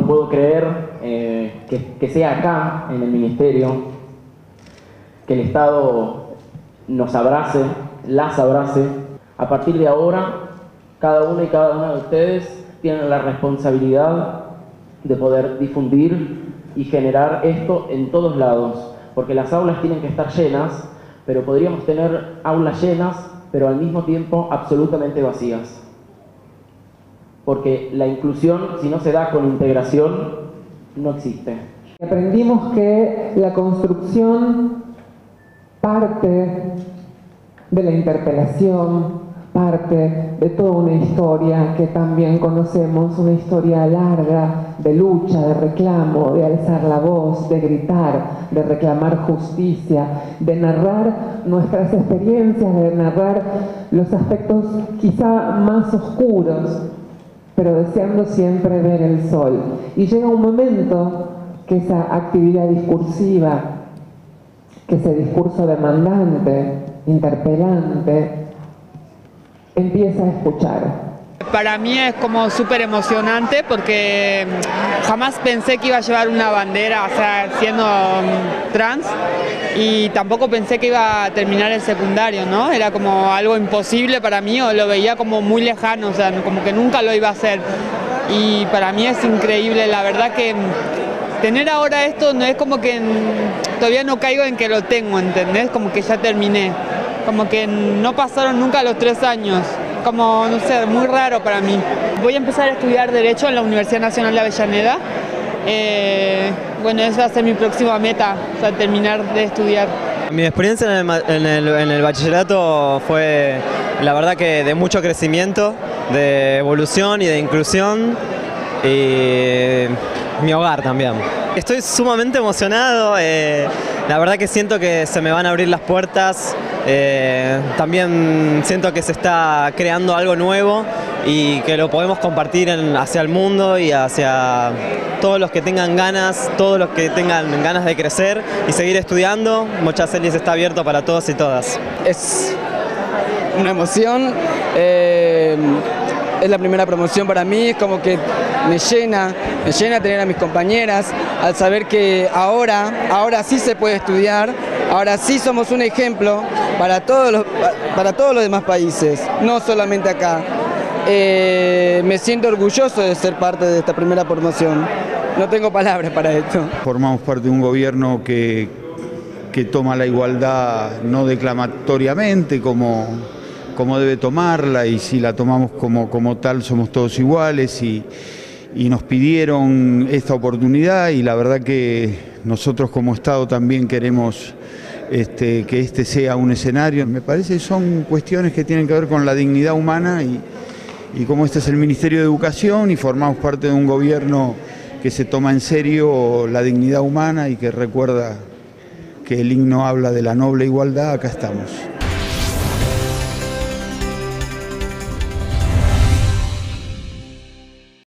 No puedo creer que sea acá, en el Ministerio, que el Estado nos abrace, las abrace. A partir de ahora, cada uno y cada una de ustedes tienen la responsabilidad de poder difundir y generar esto en todos lados, porque las aulas tienen que estar llenas, pero podríamos tener aulas llenas, pero al mismo tiempo absolutamente vacías. Porque la inclusión, si no se da con integración, no existe. Aprendimos que la construcción parte de la interpelación, parte de toda una historia que también conocemos, una historia larga de lucha, de reclamo, de alzar la voz, de gritar, de reclamar justicia, de narrar nuestras experiencias, de narrar los aspectos quizá más oscuros, pero deseando siempre ver el sol. Y llega un momento que esa actividad discursiva, que ese discurso demandante, interpelante, empieza a escuchar. Para mí es como súper emocionante porque jamás pensé que iba a llevar una bandera, o sea, siendo trans, y tampoco pensé que iba a terminar el secundario, ¿no? Era como algo imposible para mí, o lo veía como muy lejano, o sea, como que nunca lo iba a hacer. Y para mí es increíble, la verdad que tener ahora esto no es como que todavía no caigo en que lo tengo, ¿entendés? Como que ya terminé, como que no pasaron nunca los 3 años. Como, no sé, muy raro para mí. Voy a empezar a estudiar Derecho en la Universidad Nacional de Avellaneda. Bueno, esa va a ser mi próxima meta, o sea, terminar de estudiar. Mi experiencia en el bachillerato fue, la verdad, que de mucho crecimiento, de evolución y de inclusión, y mi hogar también. Estoy sumamente emocionado, la verdad que siento que se me van a abrir las puertas. También siento que se está creando algo nuevo y que lo podemos compartir hacia el mundo y hacia todos los que tengan ganas, todos los que tengan ganas de crecer y seguir estudiando. Mocha Celis está abierto para todos y todas. Es una emoción, es la primera promoción para mí, es como que me llena tener a mis compañeras al saber que ahora sí se puede estudiar, ahora sí somos un ejemplo para todos los demás países, no solamente acá. Me siento orgulloso de ser parte de esta primera promoción. No tengo palabras para esto. Formamos parte de un gobierno que toma la igualdad no declamatoriamente como debe tomarla, y si la tomamos como tal somos todos iguales, y nos pidieron esta oportunidad, y la verdad que nosotros como Estado también queremos que este sea un escenario. Me parece que son cuestiones que tienen que ver con la dignidad humana, y como este es el Ministerio de Educación y formamos parte de un gobierno que se toma en serio la dignidad humana y que recuerda que el himno habla de la noble igualdad, acá estamos.